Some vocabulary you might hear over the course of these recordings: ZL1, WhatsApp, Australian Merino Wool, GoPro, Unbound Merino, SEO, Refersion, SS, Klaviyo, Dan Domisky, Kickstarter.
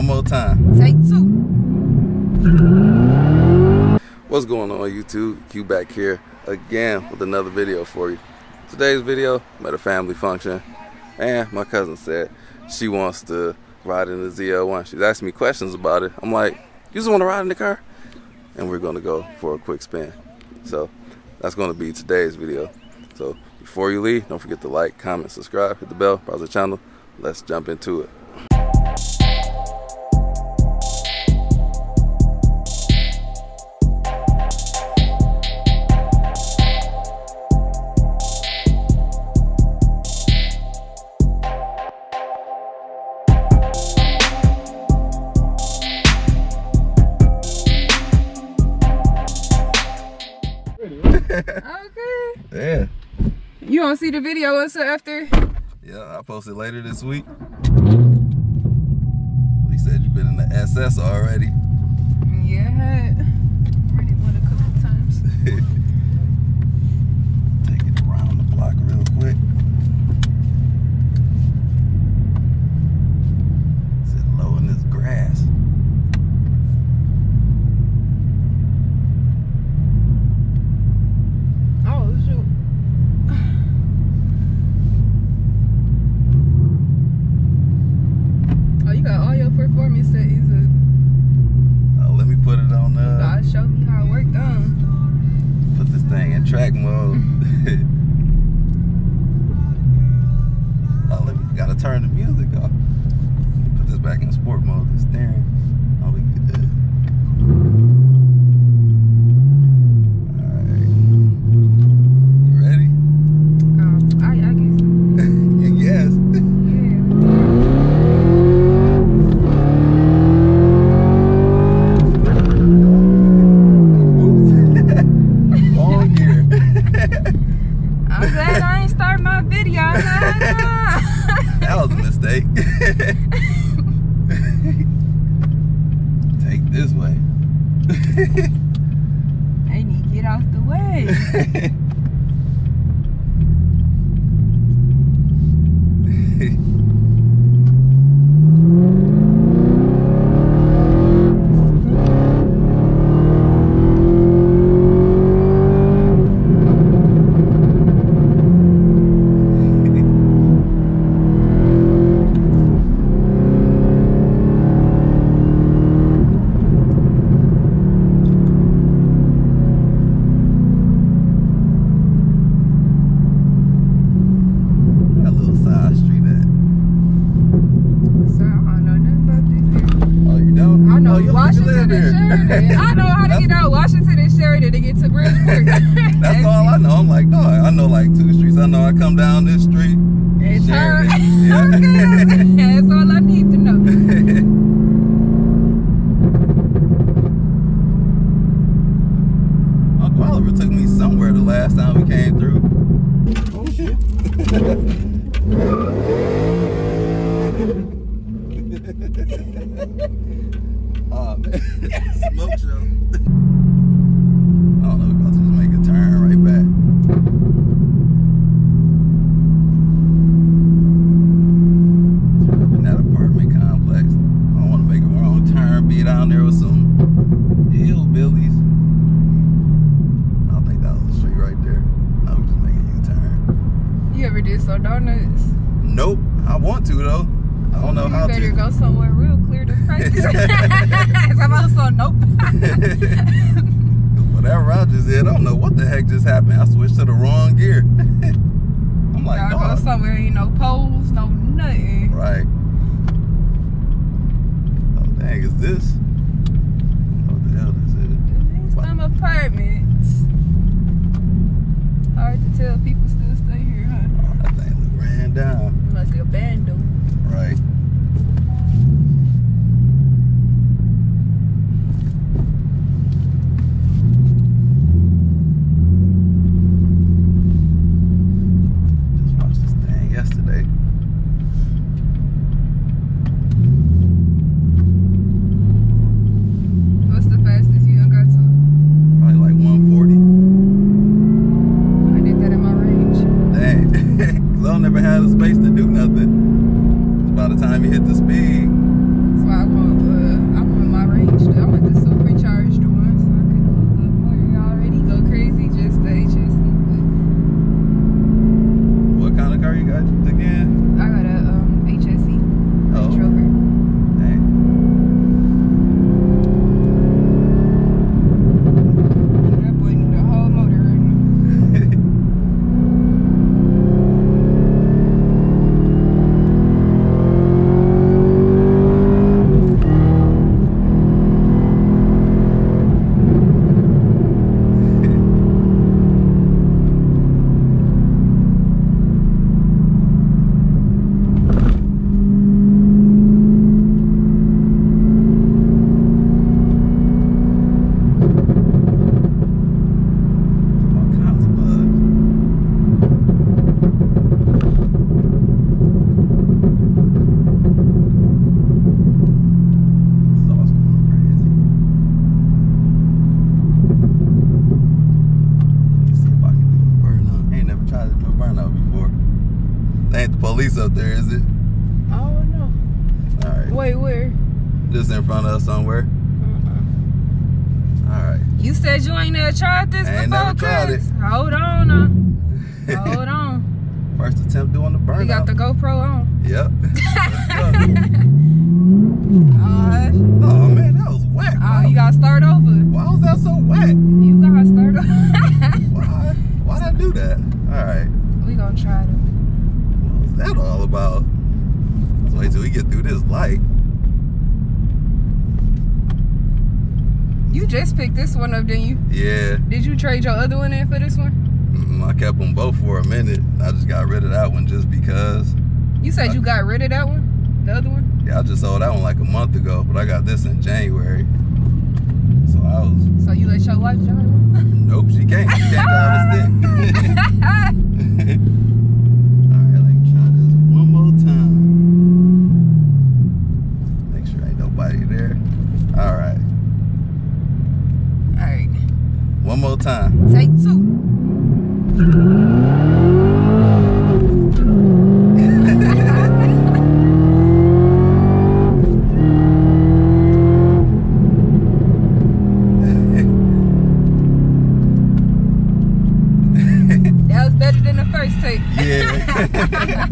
One more time. Take two. What's going on, YouTube? Q back here again with another video for you. Today's video, I'm at a family function, and my cousin said she wants to ride in the ZL1. She's asking me questions about it. I'm like, you just want to ride in the car? And we're going to go for a quick spin. So that's going to be today's video. So before you leave, don't forget to like, comment, subscribe, hit the bell, browse the channel. Let's jump into it. Okay. Yeah. You don't see the video also after? Yeah, I'll post it later this week. He said you've been in the SS already. Yeah. Already won a couple times. Take it around the block real quick. Sitting low in this grass. Track mode. Oh, we gotta turn the music off. Put this back in sport mode. It's steering. Oh, we can do that. Alright. You ready? I guess. You guess? That was a mistake. Take this way. I need to get off the way. I know how to get out Washington and Sheridan to get to Bridgeport. That's all I know. I'm like, no, I know like two streets. I know I come down this street. It's her. Yeah. Okay. That's all I need to know. Uncle Oliver took me somewhere the last time we came through. Oh shit. Oh man, smoke show. I don't know, we're about to just make a turn right back. Turn up in that apartment complex. I don't want to make a wrong turn, be down there with some hillbillies. I don't think that was the street right there. No, we're just making a U-turn. You ever did some donuts? Nope, I want to though. I don't know how to. You better go somewhere real clear to practice. I'm also nope. Whatever I just did, I don't know what the heck just happened. I switched to the wrong gear. I'm like, no. Go somewhere, ain't no poles, no nothing. Right. Oh dang, is this? What the hell is it? It's some apartments. Hard to tell, people still stay here, huh? Oh, that thing look ran down. Like a bando. Right. By the time there, is it? Oh, no. All right. Wait, where? Just in front of us somewhere. All right. You said you ain't never tried this before, never tried it. Hold on now. Hold on. First attempt doing the burnout. You got the GoPro on. Yep. Oh, man, that was whack. Oh, you got to start over. Why was that so whack? You got to start over. Why? Why'd I do that? All right. We going to try it. What was that all about? Let's wait till we get through this light. You just picked this one up, didn't you? Yeah. Did you trade your other one in for this one? Mm-mm, I kept them both for a minute. I just got rid of that one just because. You said you got rid of that one? The other one? Yeah, I just sold that one like a month ago, but I got this in January. So I was. So you let your wife drive one? Nope, she can't. She can't drive a stick. All right, let me try this one more time. Make sure ain't nobody there. All right. One more time. Take two. That was better than the first take. Yeah.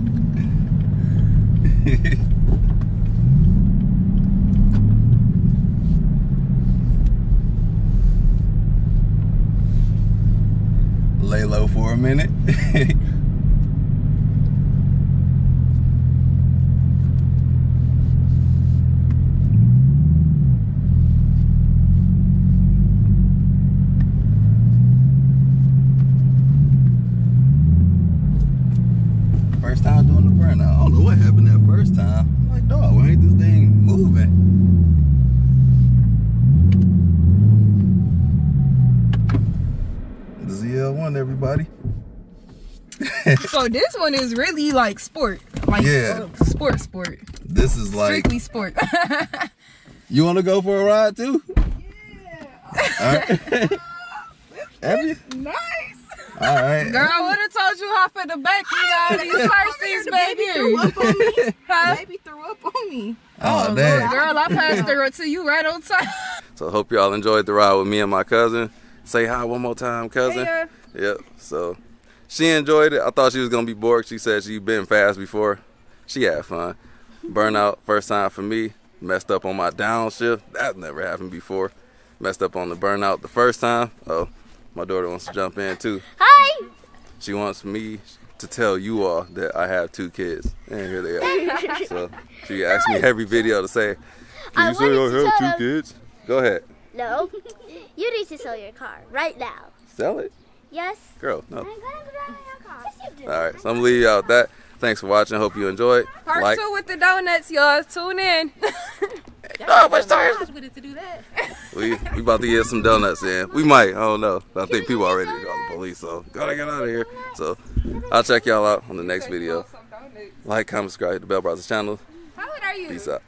Lay low for a minute. First time doing the burnout. I don't know what happened that first time. I'm like, dog, why ain't this thing moving? ZL1, everybody. So this one is really like sport, like sport. This is like strictly sport. You want to go for a ride too? Yeah. All right. This is nice. All right. Girl, I would have told you hop in the back. You got these first seats, baby. Threw up on me. Huh? Baby threw up on me. Oh, damn. Girl, I passed her to you right on time. So hope y'all enjoyed the ride with me and my cousin. Say hi one more time, cousin. Hey, yep. So she enjoyed it. I thought she was gonna be bored. She said she'd been fast before. She had fun. Burnout, first time for me. Messed up on my downshift. That never happened before. Messed up on the burnout the first time. Oh, my daughter wants to jump in too. Hi. She wants me to tell you all that I have two kids, and here they are. So she asked me every video to say, "Can you say I have two kids?" Go ahead. No, you need to sell your car right now. Sell it? Yes. Girl, no. I'm gonna go drive your car. Yes, you do. All right, so I'm gonna leave you out with that. Thanks for watching. Hope you enjoyed. Part two with the donuts, y'all. Tune in. No, but we about to get some donuts in. We might. I don't know. I think people already called the police, so gotta get out of here. So I'll check y'all out on the next video. Like, comment, subscribe, hit the bell, browser channel. How old are you? Peace out.